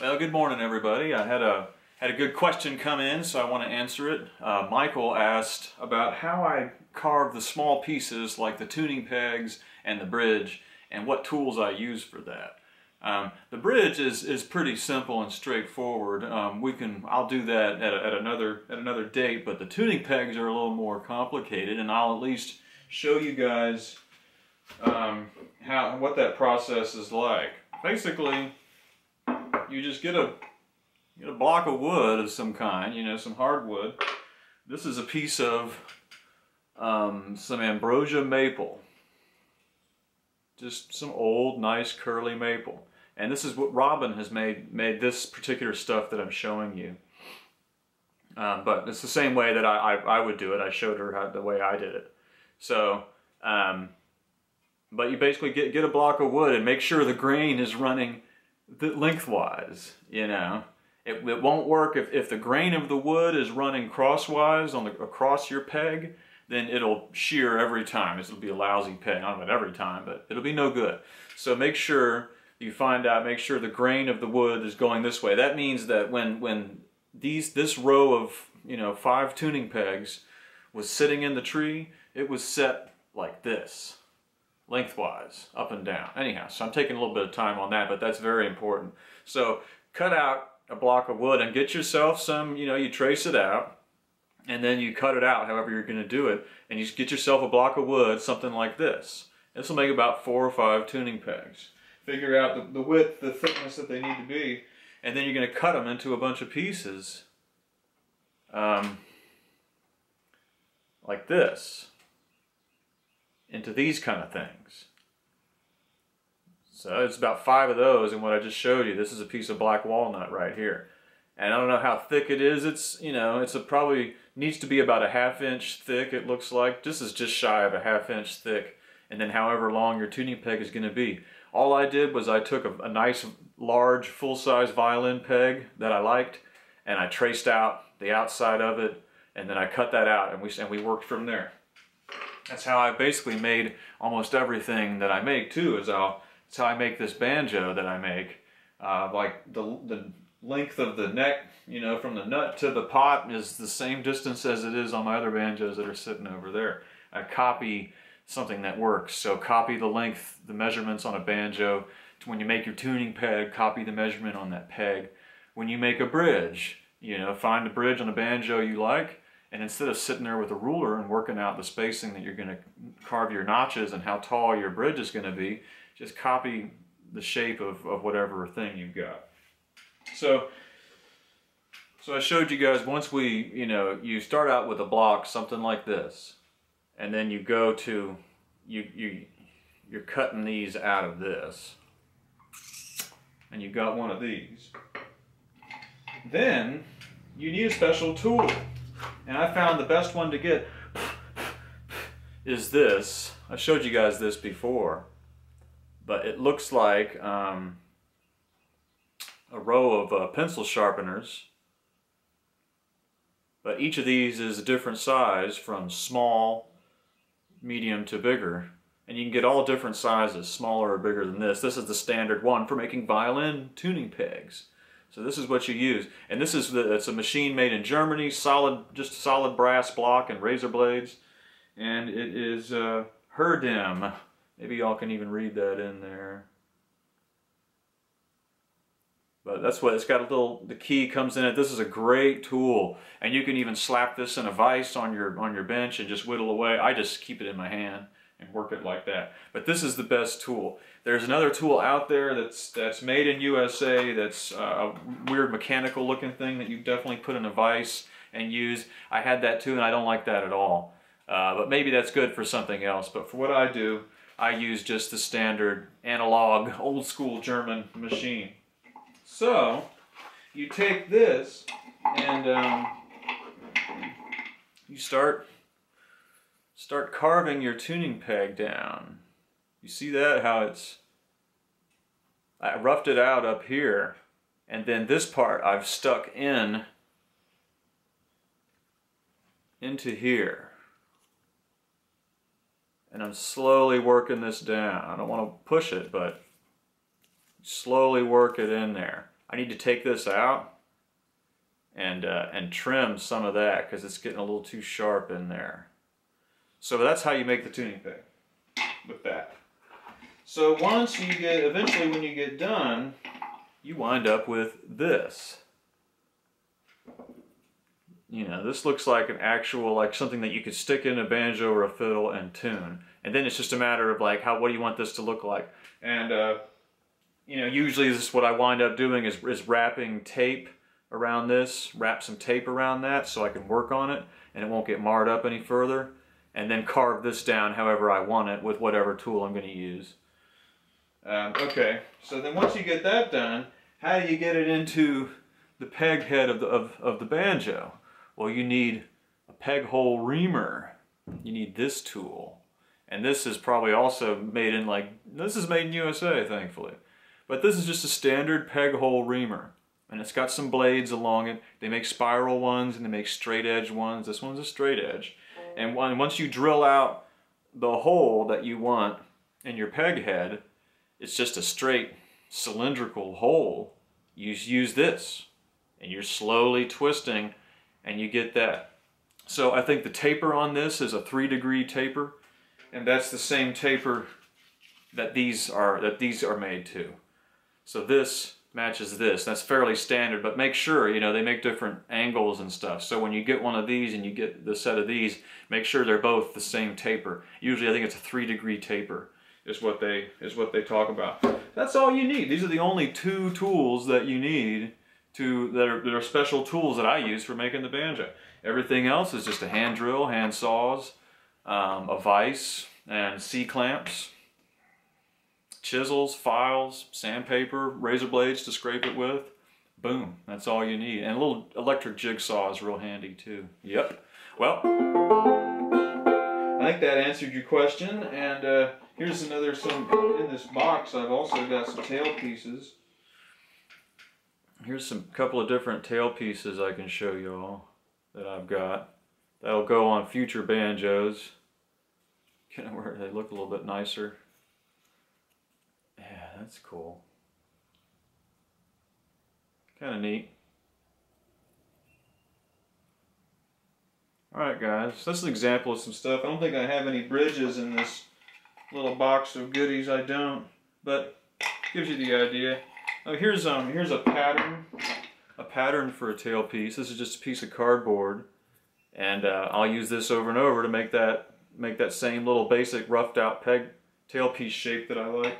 Well, good morning, everybody. I had a good question come in, so I want to answer it. Michael asked about how I carve the small pieces like the tuning pegs and the bridge and what tools I use for that. The bridge is pretty simple and straightforward. I'll do that at another date, but the tuning pegs are a little more complicated, and I'll at least show you guys what that process is like. Basically, you just get a block of wood of some kind, you know, some hardwood. This is a piece of some ambrosia maple, just some old, nice, curly maple. And this is what Robin has made this particular stuff that I'm showing you. But it's the same way that I would do it. I showed her the way I did it. So, but you basically get a block of wood and make sure the grain is running lengthwise, you know. It won't work if the grain of the wood is running crosswise across your peg, then it'll shear every time. It'll be a lousy peg. I don't know about every time, but it'll be no good. So make sure you find out, make sure the grain of the wood is going this way. That means that when this row of, you know, 5 tuning pegs was sitting in the tree, it was set like this, lengthwise, up and down. Anyhow, so I'm taking a little bit of time on that, but that's very important. So cut out a block of wood and get yourself some, you know, you trace it out, and then you cut it out however you're going to do it, and you just get yourself a block of wood, something like this. This will make about 4 or 5 tuning pegs. Figure out the width, the thickness that they need to be, and then you're going to cut them into a bunch of pieces, like this, into these kind of things. So it's about 5 of those, and what I just showed you, this is a piece of black walnut right here. And I don't know how thick it is. It's, you know, it's probably needs to be about a 1/2 inch thick, it looks like. This is just shy of a 1/2 inch thick, and then however long your tuning peg is going to be. All I did was I took a nice large full-size violin peg that I liked, and I traced out the outside of it, and then I cut that out, and we worked from there. That's how I basically made almost everything that I make too. It's how I make this banjo that I make. Like the length of the neck, you know, from the nut to the pot is the same distance as it is on my other banjos that are sitting over there. I copy something that works. So copy the length, the measurements on a banjo. When you make your tuning peg, copy the measurement on that peg. When you make a bridge, you know, find a bridge on a banjo you like, and instead of sitting there with a ruler and working out the spacing that you're going to carve your notches and how tall your bridge is going to be, just copy the shape of whatever thing you've got. So I showed you guys, once you know, you start out with a block, something like this, and then you go to, you're cutting these out of this, and you've got one of these. Then you need a special tool. And I found the best one to get is this. I showed you guys this before, but it looks like a row of pencil sharpeners. But each of these is a different size, from small, medium to bigger. And you can get all different sizes, smaller or bigger than this. This is the standard one for making violin tuning pegs. So this is what you use, and this is it's a machine made in Germany, just solid brass block and razor blades, and it is Herdim. Maybe y'all can even read that in there. But that's what it's got. The key comes in it. This is a great tool, and you can even slap this in a vise on your bench and just whittle away. I just keep it in my hand and work it like that. But this is the best tool. There's another tool out there that's made in USA, that's a weird mechanical looking thing that you definitely put in a vise and use. I had that too, and I don't like that at all. But maybe that's good for something else. But for what I do, I use just the standard analog, old school German machine. So you take this and you start carving your tuning peg down. You see that, how I roughed it out up here, and then this part I've stuck into here. And I'm slowly working this down. I don't want to push it, but slowly work it in there. I need to take this out and trim some of that because it's getting a little too sharp in there. So that's how you make the tuning pick with that. So once you get, eventually when you get done, you wind up with this. You know, this looks like an actual, like something that you could stick in a banjo or a fiddle and tune. And then it's just a matter of like, what do you want this to look like? And, you know, usually this is what I wind up doing is wrapping tape around this, wrap some tape around that so I can work on it and it won't get marred up any further. And then carve this down however I want it with whatever tool I'm going to use. Okay, so then once you get that done, how do you get it into the peg head of the banjo? Well, you need a peg hole reamer. You need this tool. And this is probably also made in like, this is made in USA, thankfully. But this is just a standard peg hole reamer. And it's got some blades along it. They make spiral ones and they make straight edge ones. This one's a straight edge. And once you drill out the hole that you want in your peg head, it's just a straight cylindrical hole. You use this and you're slowly twisting and you get that. So I think the taper on this is a 3-degree taper, and that's the same taper that these are made to. So this matches this. That's fairly standard, but make sure, you know, they make different angles and stuff. So when you get one of these and you get the set of these, make sure they're both the same taper. Usually I think it's a 3-degree taper is what they talk about. That's all you need. These are the only two tools that you need that are special tools that I use for making the banjo. Everything else is just a hand drill, hand saws, a vise, and C-clamps, chisels, files, sandpaper, razor blades to scrape it with. Boom, that's all you need. And a little electric jigsaw is real handy too. Yep. Well, I think that answered your question. And here's another, in this box I've also got some tail pieces. Here's some couple of different tail pieces I can show you all that I've got. That'll go on future banjos. Kind of where they look a little bit nicer. Yeah, that's cool. Kind of neat. Alright guys, so that's an example of some stuff. I don't think I have any bridges in this little box of goodies. I don't, but gives you the idea. Oh, here's a pattern for a tail piece. This is just a piece of cardboard, and I'll use this over and over to make that same little basic roughed out peg tail piece shape that I like.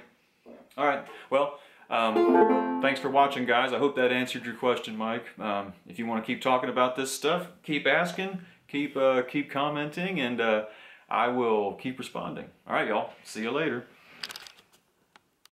All right, well, thanks for watching, guys. I hope that answered your question, Mike. If you want to keep talking about this stuff, keep asking, keep commenting, and I will keep responding. All right, y'all. See you later.